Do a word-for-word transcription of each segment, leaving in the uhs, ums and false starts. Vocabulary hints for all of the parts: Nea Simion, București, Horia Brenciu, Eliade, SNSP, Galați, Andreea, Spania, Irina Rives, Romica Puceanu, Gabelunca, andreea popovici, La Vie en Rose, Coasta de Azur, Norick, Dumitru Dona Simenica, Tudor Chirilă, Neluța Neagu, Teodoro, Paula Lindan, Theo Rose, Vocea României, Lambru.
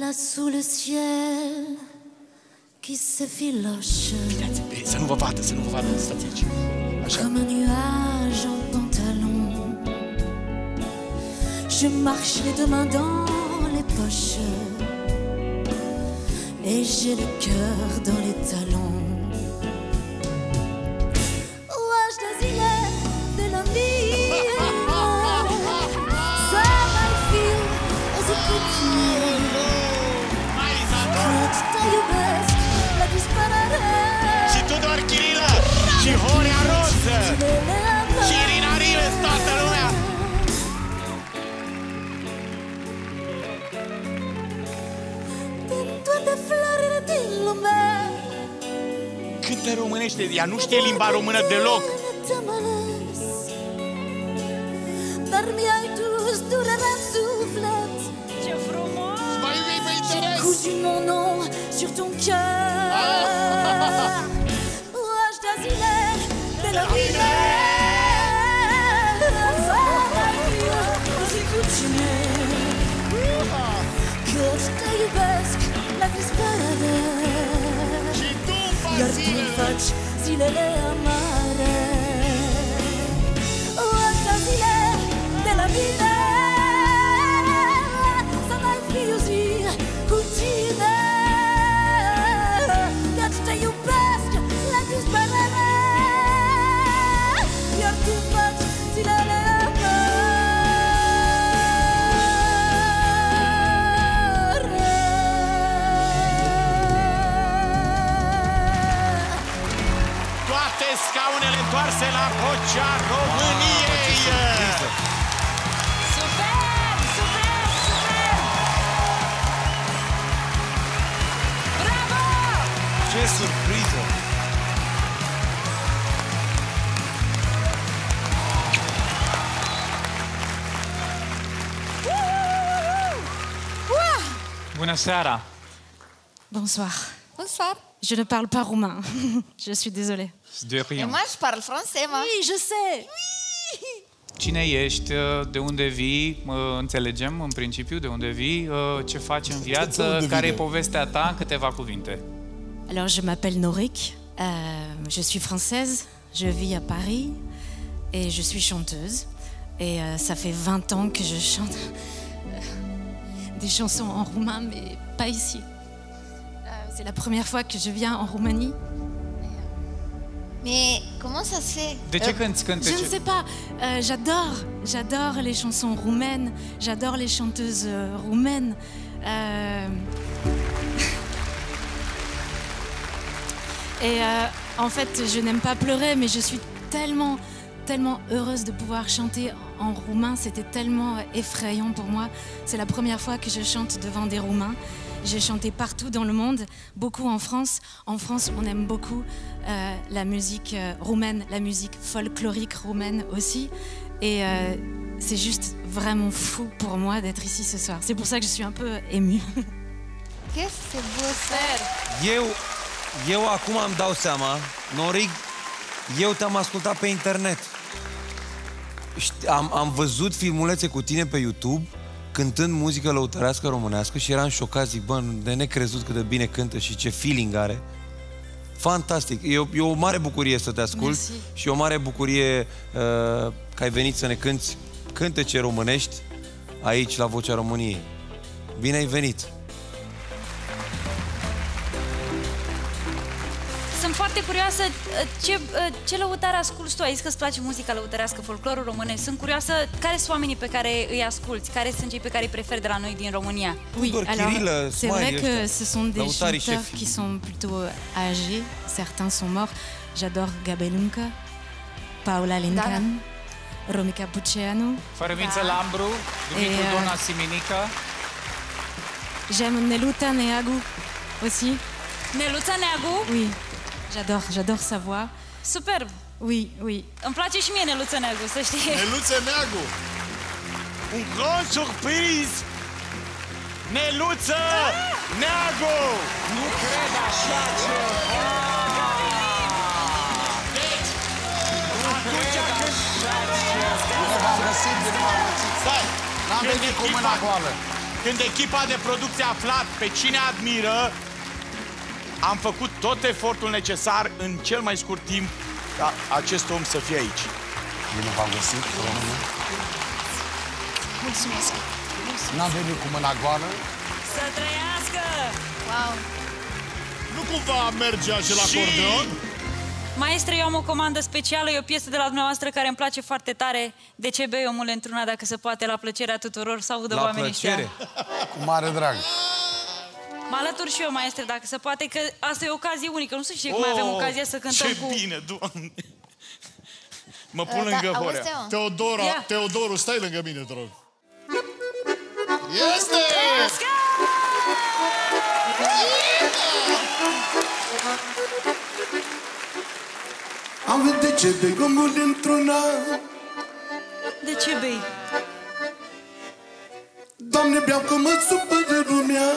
Là sous le ciel qui se filoche. Uitați, ei, să nu vă vadă, să nu vă vadă, stați aici. Așa. Comme un nuage en pantalon. Je marche les deux mains dans les poches. Et j'ai le cœur dans les talons. Ouage d'asile de la vie. Ça va fiu, o să putin. Și Tudor Chirila și Horia Rose și Irina Rives, toată lumea. Din toate florile din lume. Câte românește, ea nu știe limba română deloc. Dar mi-ai dus durerea în suflet. Ce frumos! Mai iubit, mă interes! Cu zi mon nom sur ton cœur. Ouage d'asilaire de la lumière. Ça va mieux, j'ai continué. Că te iubesc la disparare. Iar tu îmi faci zilele amare. Ouage d'asilaire de la lumière. Să mai fi o zi cu tine. Te iubesc la disparare. Iar tu faci zilele amare. Toate scaunele întoarse la Vocea României. Super, super, super. Bravo! Ce surpriză! Bună seara! Bonsoir. Bonsoir. Je ne parle pas roumain. Je suis désolée. De rien. Et moi, je parle français, moi. Oui, je sais. Oui. Cine ești, de unde vii, înțelegem în principiu de unde vii, ce faci în viață, care e povestea ta în câteva cuvinte. Alors, je m'appelle Norick, euh, je suis française, je vis à Paris et je suis chanteuse. Et euh, ça fait vingt ans que je chante euh, des chansons en roumain, mais pas ici. Euh, C'est la première fois que je viens en Roumanie. Mais comment ça se fait? De euh, je ne sais pas, euh, j'adore, j'adore les chansons roumaines, j'adore les chanteuses roumaines. Euh... Et euh, en fait, je n'aime pas pleurer, mais je suis tellement, tellement heureuse de pouvoir chanter en roumain. C'était tellement effrayant pour moi. C'est la première fois que je chante devant des Roumains. J'ai chanté partout dans le monde, beaucoup en France. En France, on aime beaucoup euh, la musique euh, roumaine, la musique folklorique roumaine aussi. Et euh, c'est juste vraiment fou pour moi d'être ici ce soir. C'est pour ça que je suis un peu émue. Qu'est-ce que c'est beau faire? Yo. Eu acum îmi dau seama, Norick, eu te-am ascultat pe internet. Am, am văzut filmulețe cu tine pe YouTube, cântând muzică lăutărească românească și eram șocat, zic, bă, de necrezut cât de bine cântă și ce feeling are. Fantastic, e o, e o mare bucurie să te ascult. Merci. Și e o mare bucurie uh, că ai venit să ne cânti cântece românești aici, la Vocea României. Bine ai venit! Sunt foarte curioasă ce, ce lăutare asculți tu. Ai zis că îți place muzica lăutărească, folclorul românesc. Sunt curioasă care sunt oamenii pe care îi asculți, care sunt cei pe care îi preferi de la noi din România. Oui, alors c'est vrai que ce sont des chanteurs qui sont plutôt âgés, certains sont morts. J'adore Gabelunca, Paula Lindan, Romica Puceanu, Lambru, Dumitru Dona Simenica. J'aime Neluța Neagu aussi. Neluța Neagu? Oui. J'adore, j'adore sa voix. Superbe. Oui, oui. Îmi place și mie Neluța Neagu, să știi. Neluța Neagu. Un grand surpriz. Neluța Neagu. Nu cred așa ceva. Deci, atunci când... Nu v-am găsit din nou. Stai, n-am venit cu mâna goală. Când echipa de producție a aflat pe cine admiră, am făcut tot efortul necesar în cel mai scurt timp ca acest om să fie aici. Bine v-am găsit, română. Mulțumesc. N-am venit cu mâna goală. Să trăiască! Wow! Nu cumva merge așa la acordeon? Maestre, eu am o comandă specială, e o piesă de la dumneavoastră care îmi place foarte tare. De ce bei omul într-una, dacă se poate, la plăcerea tuturor, să audă oamenii ăștia. La plăcere, cu mare drag. Mă alătur și eu, maestre, dacă se poate, că asta e o ocazie unică. Nu știu ce, oh, mai avem ocazia să cântăm ce cu... ce bine, Doamne! Mă pun uh, lângă da, Horia. Teodora, yeah. Teodoro, stai lângă mine, te rog. Este! Este! Am de ce bei omul într-una? De ce bei? Doamne, beau că mă supără lumea.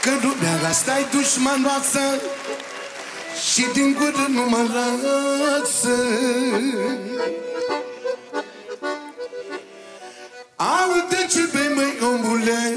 Că lumea asta-i dușmanoasă și din gură nu mă lasă. Aude ce bei, măi, omule,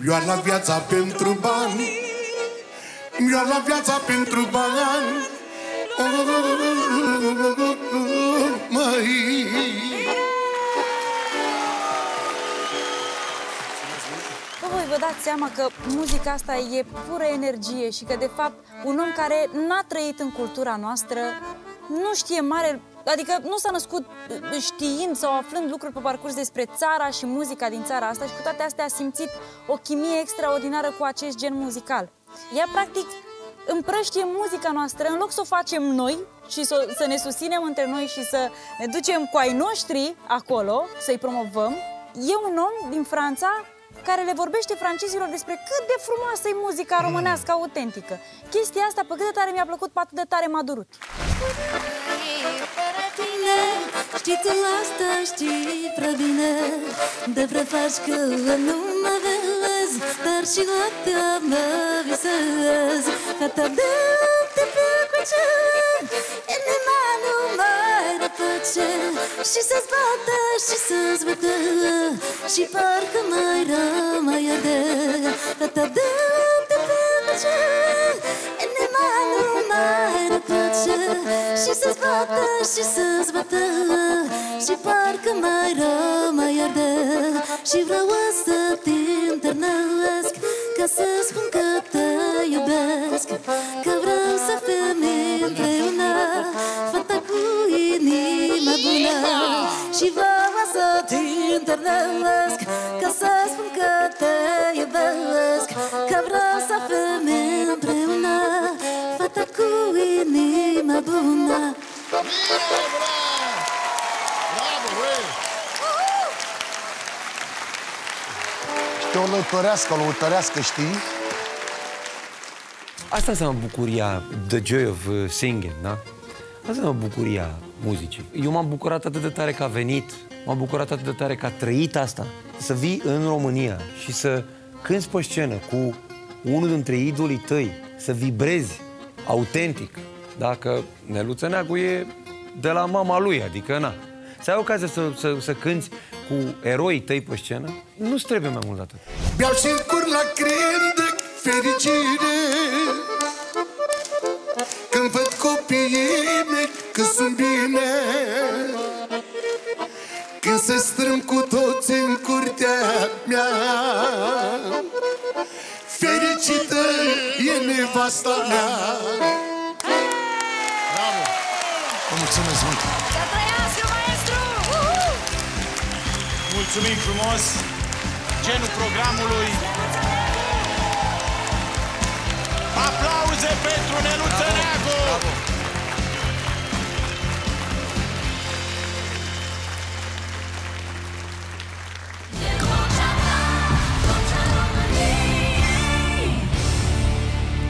Mi-a luat viața pentru bani, mi-a luat viața pentru bani. Voi vă dați seama că muzica asta e pură energie și că, de fapt, un om care n-a trăit în cultura noastră nu știe mare... Adică nu s-a născut știind sau aflând lucruri pe parcurs despre țara și muzica din țara asta și cu toate astea a simțit o chimie extraordinară cu acest gen muzical. Ea, practic, împrăștie muzica noastră, în loc să o facem noi și să, să ne susținem între noi și să ne ducem cu ai noștri acolo, să-i promovăm. E un om din Franța care le vorbește francezilor despre cât de frumoasă e muzica românească autentică. Chestia asta, pe cât de tare mi-a plăcut, pe atât de tare m-a durut. Știi tu asta, știi prea bine, de vreo faci că nu mă vezi, dar și noaptea mă visez. Fata de te plăcuce, inima nu mai răpăce, și să-ți bată și să-ți bătă, și parcă mai rău mai arde. Fata de te plăcuce, inima nu mai răpăce, și să-ți bată și să-ți bătă, și parcă mai rău mai arde. Și vreau să te-ntâlnesc, ca să spun că te iubesc, că vreau să fim împreună, fata cu inima bună. Și vreau să te-ntâlnesc, ca să spun că te iubesc, că vreau să fim împreună, fata cu inima bună. Știu o lăutărească, o lăutărească, știi? Asta înseamnă bucuria, the joy of singing, da? Asta înseamnă bucuria muzicii. Eu m-am bucurat atât de tare că a venit, m-am bucurat atât de tare că a trăit asta. Să vii în România și să cânți pe scenă cu unul dintre idolii tăi, să vibrezi autentic. Dacă Neluța Neagu e de la mama lui, adică na. Să ai ocazia să, să, să cânți cu eroii tăi pe scenă, nu-ți trebuie mai mult de atât. Beau și-mi curg lacrimi de fericire, când văd copiii mei că sunt bine, când se strâng cu toți în curtea mea. Fericită e nevasta mea. Bravo! Vă mulțumesc mult! Să trăiască! Mulțumim frumos! Genul programului. Aplauze pentru Neluța Neagu!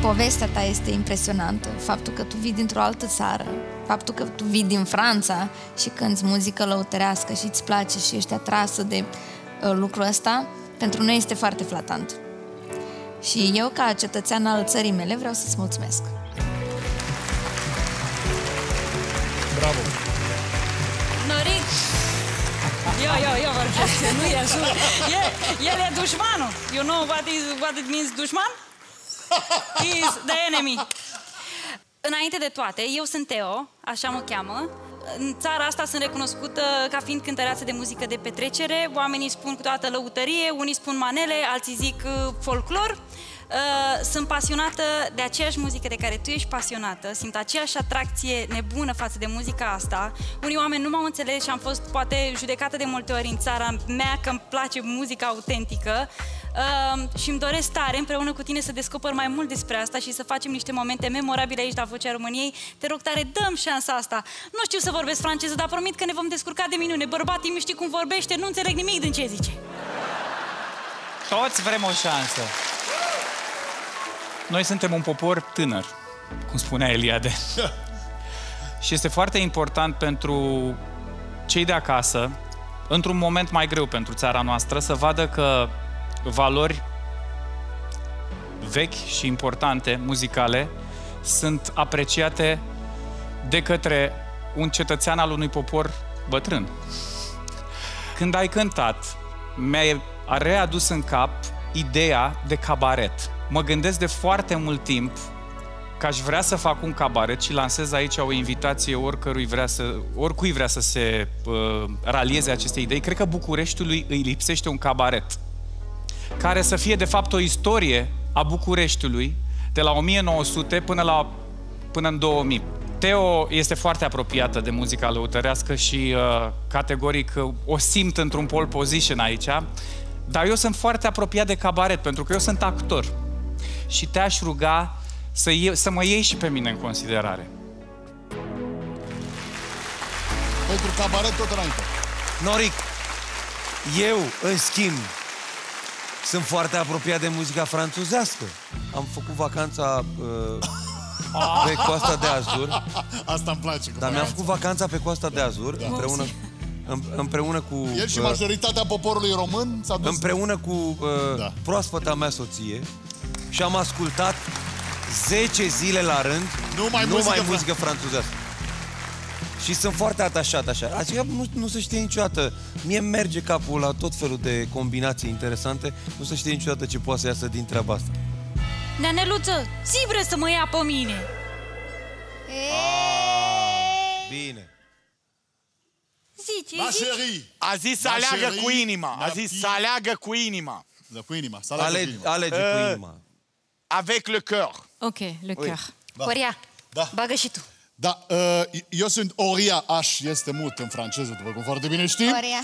Povestea ta este impresionantă. Faptul că tu vii dintr-o altă țară, faptul că tu vii din Franța și cânti muzică lăutărească și îți place și ești atrasă de uh, lucrul ăsta, pentru noi este foarte flatant. Și eu, ca cetățean al țării mele, vreau să-ți mulțumesc. Bravo! Norick! Eu, eu, eu vorbesc, nu e așa. El, el e dușmanul. You know what, is, what it means dușman? Is the enemy. Înainte de toate, eu sunt Theo, așa mă cheamă. În țara asta sunt recunoscută ca fiind cântăreață de muzică de petrecere. Oamenii spun cu toată lăutărie, unii spun manele, alții zic folclor. Sunt pasionată de aceeași muzică de care tu ești pasionată. Simt aceeași atracție nebună față de muzica asta. Unii oameni nu m-au înțeles și am fost poate judecată de multe ori în țara mea că îmi place muzica autentică. Uh, și îmi doresc tare împreună cu tine să descoper mai mult despre asta și să facem niște momente memorabile aici la Vocea României. Te rog tare, dăm șansa asta. Nu știu să vorbesc franceză, dar promit că ne vom descurca de minune. Bărbatii mi știi cum vorbește, nu înțeleg nimic din ce zice. Toți vrem o șansă. Noi suntem un popor tânăr, cum spunea Eliade. Și este foarte important pentru cei de acasă, într-un moment mai greu pentru țara noastră, să vadă că valori vechi și importante, muzicale, sunt apreciate de către un cetățean al unui popor bătrân. Când ai cântat, mi-ai readus în cap ideea de cabaret. Mă gândesc de foarte mult timp că aș vrea să fac un cabaret și lansez aici o invitație oricărui vrea să, oricui vrea să se uh, ralieze aceste idei. Cred că Bucureștiului îi lipsește un cabaret care să fie, de fapt, o istorie a Bucureștiului de la o mie nouă sute până, la, până în două mii. Theo este foarte apropiată de muzica lăutărească și, uh, categoric, o simt într-un pole position aici, dar eu sunt foarte apropiat de cabaret, pentru că eu sunt actor și te-aș ruga să, să mă iei și pe mine în considerare. Pentru cabaret tot înainte. Norick, eu, în schimb, sunt foarte apropiat de muzica franțuzească. Am făcut vacanța uh, pe Coasta de Azur. Asta îmi place. Dar mi-am făcut vacanța pe Coasta de Azur, da. împreună, împreună cu... El și majoritatea poporului român s-a dus... Împreună cu uh, da. proaspăta mea soție. Și am ascultat zece zile la rând numai, numai muzică, muzică franțuzească. Și sunt foarte atașat așa. Adică nu, nu se știe niciodată. Mie merge capul la tot felul de combinații interesante. Nu se știe niciodată ce poate să iasă din treaba asta. Dar Neluță, ți vrei să mă ia pe mine? Ah, bine. Zici, zici. A zis să aleagă cu inima. A zis să aleagă cu inima. Cu inima. Alege cu inima. Avec le cœur. Ok, le cœur. Horia, bagă și tu. Da, eu sunt Horia, aș este mut în franceză, după cum foarte bine știm. Horia.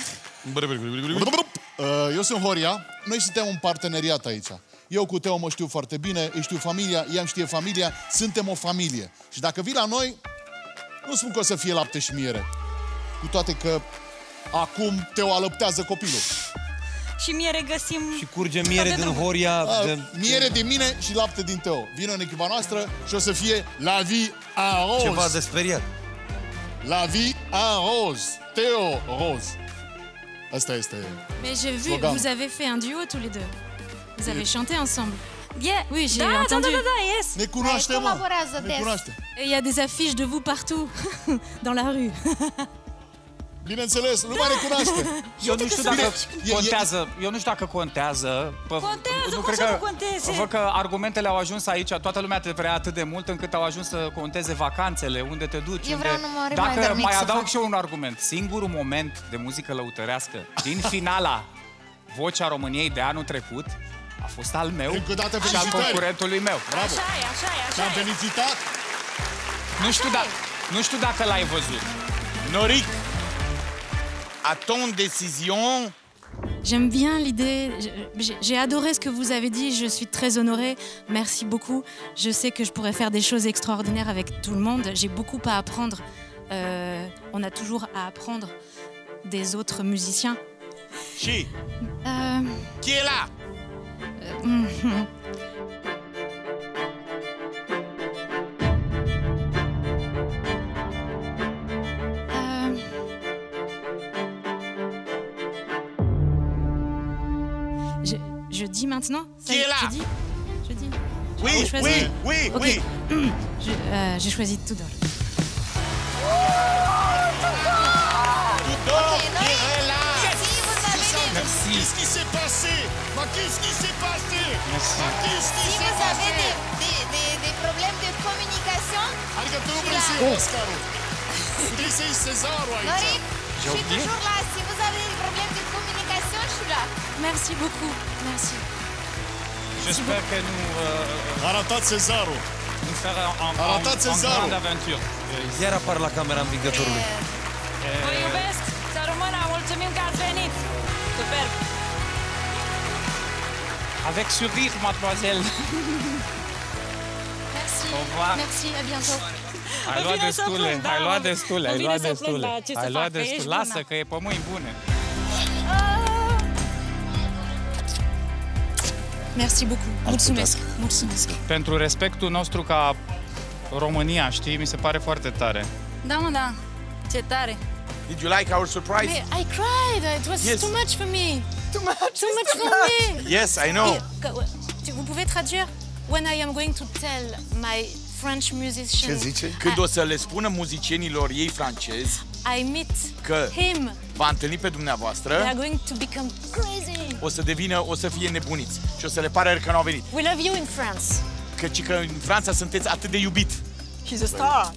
Eu sunt Horia, noi suntem un parteneriat aici. Eu cu Theo mă știu foarte bine, îi știu familia, ea îmi știe familia, suntem o familie. Și dacă vii la noi, nu spun că o să fie lapte și miere. Cu toate că acum Theo alăptează copilul. Și miere găsim... Și curge miere din Horia... Miere din mine și lapte din Theo. Vino în echipa noastră și o să fie La Vie en Rose. Ceva de speriat. La Vie en Rose. Theo Rose. Asta este... Mais j'ai vu, vous avez fait un duo tous les deux. Vous avez chanté ensemble. Yeah. Oui, j'ai entendu. Da, da, da, yes. Ne cunoaște, mă. Ne cunoaște. Il y a des affiches de vous partout. Dans la rue. Bineînțeles, nu mai recunoaște. Eu nu știu dacă contează. Eu nu știu dacă contează. Contează, cum să nu conteze? Văd că argumentele au ajuns aici, toată lumea te vrea atât de mult încât au ajuns să conteze vacanțele, unde te duci, unde... Dacă mai adaug și eu un argument, singurul moment de muzică lăutărească din finala Vocea României de anul trecut a fost al meu și al concurentului meu. Bravo! Așa e, așa e, așa e. Te-am felicitat? Nu știu dacă l-ai văzut. Norick! À ton décision, J'aime bien l'idée, j'ai adoré ce que vous avez dit, je suis très honorée, merci beaucoup. Je sais que je pourrais faire des choses extraordinaires avec tout le monde, j'ai beaucoup à apprendre, euh, on a toujours à apprendre des autres musiciens. Qui euh... Qui est là euh... Je dis maintenant ça, Qui est là je dis, je dis je Oui, oui, oui, okay. oui J'ai euh, choisi Teodoro. Teodoro qui est là. Qu'est-ce qui s'est passé? Qu'est-ce qui s'est passé? Si vous avez des, des, des, des problèmes de communication... Adică tu glisei Oscarul. Tu glisei Cezarul aici. Norick, je suis toujours là. Si vous avez des problèmes de communication, je suis là. Merci beaucoup. Merci. J'espère que nous... Euh, Arătați Cezarul. Nous faire en grande aventure. Iar apar la camera învingătorului. Vă iubesc, să rămână. Mulțumim că ați venit. Superbe. Avec sourire, mademoiselle. Merci. Merci, à bientôt. Ai luat destule, ai luat destule, ai luat destule. Ai luat destule. Lasă că e pe mâini bune. Merci beaucoup. Mulțumesc. Mulțumesc. Pentru respectul nostru ca România, știi, mi se pare foarte tare. Da, mă, da. Ce tare. Did you like our surprise? I, I cried. It was yes. too much for me. Too much. Too much for me. Yes, I know. Vous pouvez traduire? When I am going to tell my French musician. Ce zice? Când I, o să le spună muzicienilor ei francezi. I meet că him. Va întâlni pe dumneavoastră. They are going to become crazy. O să devină, o să fie nebuniți. Și o să le pare că n-au venit. We love you in France. Căci că în Franța sunteți atât de iubit. She's a star.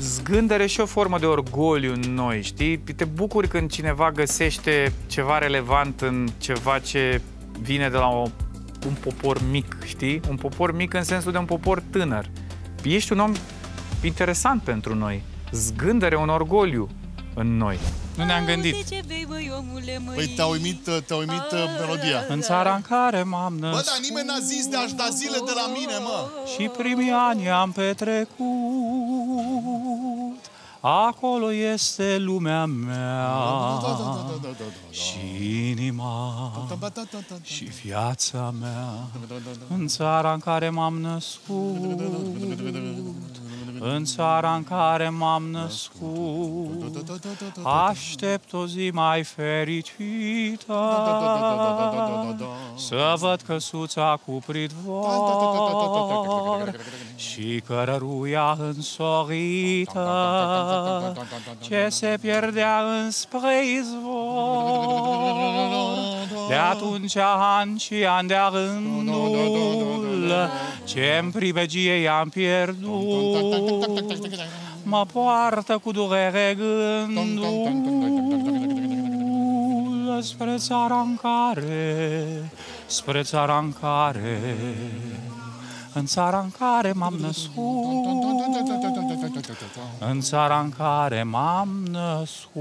Zgândere și o formă de orgoliu în noi, știi? Te bucuri când cineva găsește ceva relevant în ceva ce vine de la o, un popor mic, știi? Un popor mic în sensul de un popor tânăr. Ești un om interesant pentru noi. Zgândere, un orgoliu în noi. Nu ne-am gândit. Păi te-a uimit, te-a uimit melodia. În țara în care m-am născut. Bă, dar nimeni n-a zis de-aș da zile de la mine, mă. Și primii ani am petrecut. Acolo este lumea mea. Și inima. Și viața mea. În țara în care m-am născut. În țara în care m-am născut, aștept o zi mai fericită, să văd căsuța cu pridvor și cărăruia însorită, ce se pierdea înspre izvor. De atunci ani și ani de-a rândul, ce-mi privegie i-am pierdut. Mă poartă cu durere gândul spre țara în care, spre țara în care, în țara în care m-am născut, în țara în care m-am născut.